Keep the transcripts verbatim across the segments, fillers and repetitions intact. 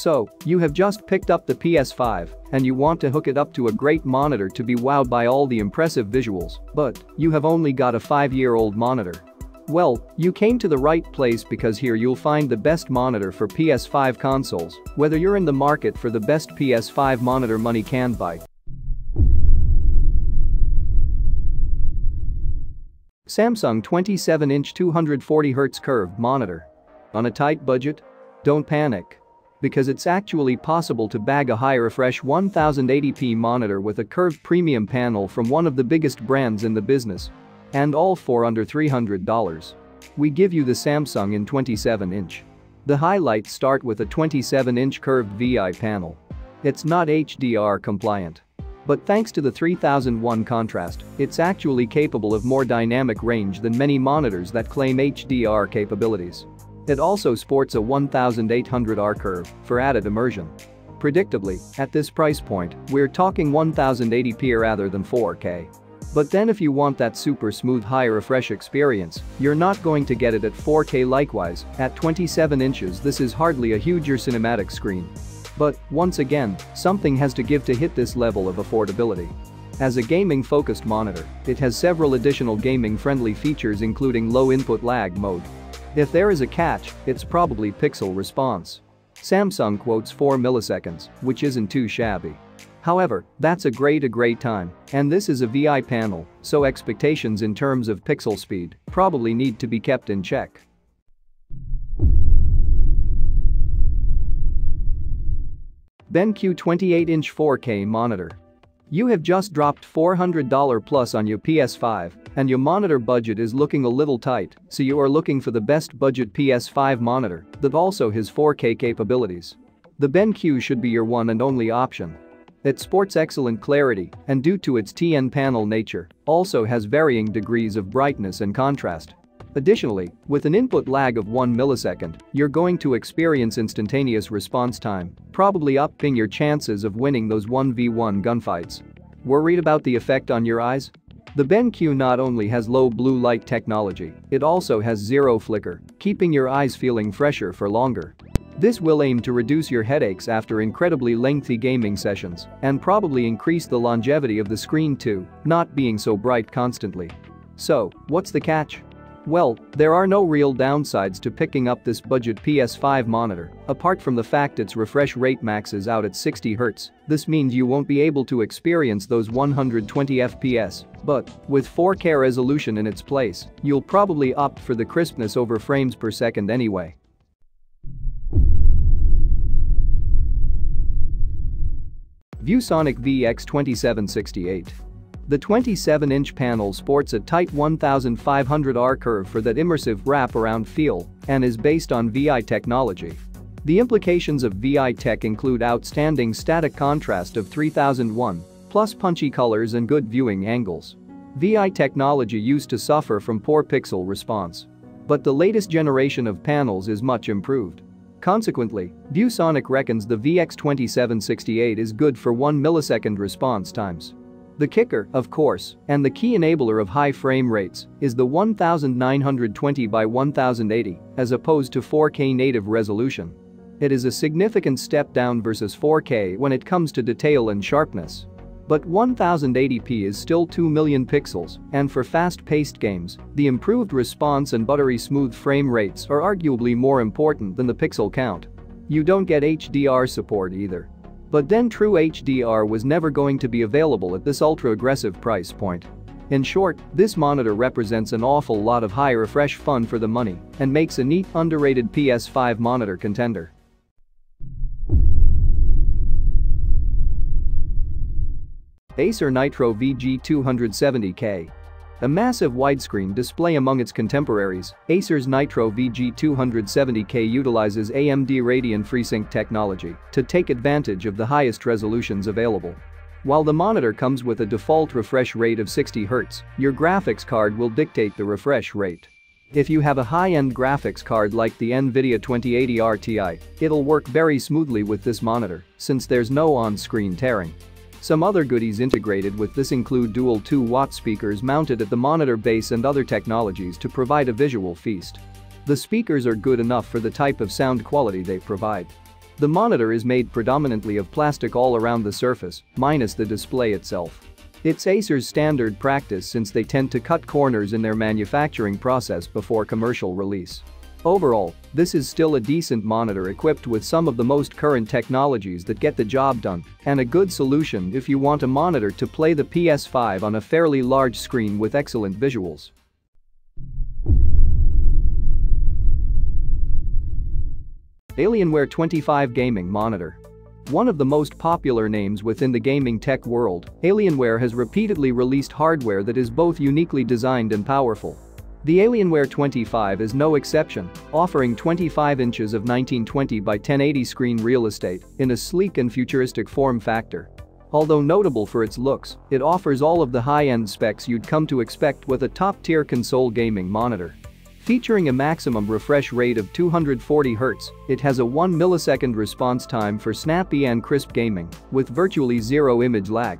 So, you have just picked up the P S five, and you want to hook it up to a great monitor to be wowed by all the impressive visuals, but you have only got a five-year-old monitor. Well, you came to the right place because here you'll find the best monitor for P S five consoles, whether you're in the market for the best P S five monitor money can buy. Samsung twenty-seven inch two hundred forty hertz curved monitor. On a tight budget? Don't panic. Because it's actually possible to bag a high-refresh ten eighty p monitor with a curved premium panel from one of the biggest brands in the business. And all for under three hundred dollars. We give you the Samsung in twenty-seven inch. The highlights start with a twenty-seven inch curved V I panel. It's not H D R compliant. But thanks to the three thousand one contrast, it's actually capable of more dynamic range than many monitors that claim H D R capabilities. It also sports a eighteen hundred R curve for added immersion. Predictably, at this price point, we're talking ten eighty p rather than four K. But then if you want that super smooth high refresh experience, you're not going to get it at four K. Likewise, at twenty-seven inches this is hardly a huger cinematic screen. But, once again, something has to give to hit this level of affordability. As a gaming-focused monitor, it has several additional gaming-friendly features including low input lag mode. If there is a catch, it's probably pixel response. Samsung quotes four milliseconds, which isn't too shabby. However, that's a great a great time, and this is a V I panel, so expectations in terms of pixel speed probably need to be kept in check. BenQ twenty-eight inch four K monitor. You have just dropped four hundred dollars plus on your P S five, and your monitor budget is looking a little tight, so you are looking for the best budget P S five monitor that also has four K capabilities. The BenQ should be your one and only option. It sports excellent clarity, and due to its T N panel nature, also has varying degrees of brightness and contrast. Additionally, with an input lag of one millisecond, you're going to experience instantaneous response time, probably upping your chances of winning those one v one gunfights. Worried about the effect on your eyes? The BenQ not only has low blue light technology, it also has zero flicker, keeping your eyes feeling fresher for longer. This will aim to reduce your headaches after incredibly lengthy gaming sessions and probably increase the longevity of the screen too, not being so bright constantly. So, what's the catch? Well, there are no real downsides to picking up this budget P S five monitor, apart from the fact its refresh rate maxes out at sixty hertz. This means you won't be able to experience those one hundred twenty F P S, but with four K resolution in its place, you'll probably opt for the crispness over frames per second anyway. ViewSonic V X twenty-seven sixty-eight. The twenty-seven inch panel sports a tight fifteen hundred R curve for that immersive wrap-around feel and is based on V I technology. The implications of V I tech include outstanding static contrast of three thousand one, plus punchy colors and good viewing angles. V I technology used to suffer from poor pixel response. But the latest generation of panels is much improved. Consequently, ViewSonic reckons the V X twenty-seven sixty-eight is good for one millisecond response times. The kicker, of course, and the key enabler of high frame rates, is the nineteen twenty by ten eighty, as opposed to four K native resolution. It is a significant step down versus four K when it comes to detail and sharpness. But ten eighty p is still two million pixels, and for fast-paced games, the improved response and buttery smooth frame rates are arguably more important than the pixel count. You don't get H D R support either. But then true H D R was never going to be available at this ultra-aggressive price point. In short, this monitor represents an awful lot of high refresh fun for the money and makes a neat, underrated P S five monitor contender. Acer Nitro V G two seventy K. A massive widescreen display among its contemporaries, Acer's Nitro V G two seventy K utilizes A M D Radeon FreeSync technology to take advantage of the highest resolutions available. While the monitor comes with a default refresh rate of sixty hertz, your graphics card will dictate the refresh rate. If you have a high-end graphics card like the NVIDIA twenty eighty R T I, it'll work very smoothly with this monitor since there's no on-screen tearing. Some other goodies integrated with this include dual two watt speakers mounted at the monitor base and other technologies to provide a visual feast. The speakers are good enough for the type of sound quality they provide. The monitor is made predominantly of plastic all around the surface, minus the display itself. It's Acer's standard practice since they tend to cut corners in their manufacturing process before commercial release. Overall, this is still a decent monitor equipped with some of the most current technologies that get the job done, and a good solution if you want a monitor to play the P S five on a fairly large screen with excellent visuals. Alienware twenty-five Gaming Monitor. One of the most popular names within the gaming tech world, Alienware has repeatedly released hardware that is both uniquely designed and powerful. The Alienware twenty-five is no exception, offering twenty-five inches of nineteen twenty by ten eighty screen real estate in a sleek and futuristic form factor. Although notable for its looks, it offers all of the high-end specs you'd come to expect with a top-tier console gaming monitor. Featuring a maximum refresh rate of two hundred forty hertz, it has a one millisecond response time for snappy and crisp gaming, with virtually zero image lag.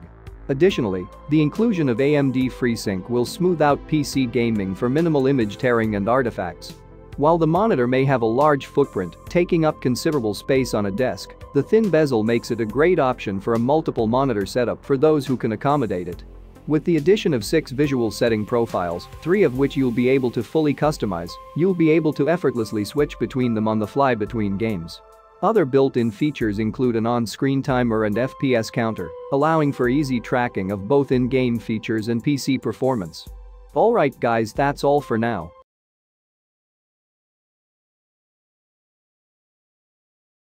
Additionally, the inclusion of A M D FreeSync will smooth out P C gaming for minimal image tearing and artifacts. While the monitor may have a large footprint, taking up considerable space on a desk, the thin bezel makes it a great option for a multiple monitor setup for those who can accommodate it. With the addition of six visual setting profiles, three of which you'll be able to fully customize, you'll be able to effortlessly switch between them on the fly between games. Other built-in features include an on-screen timer and F P S counter, allowing for easy tracking of both in-game features and P C performance. Alright guys, that's all for now.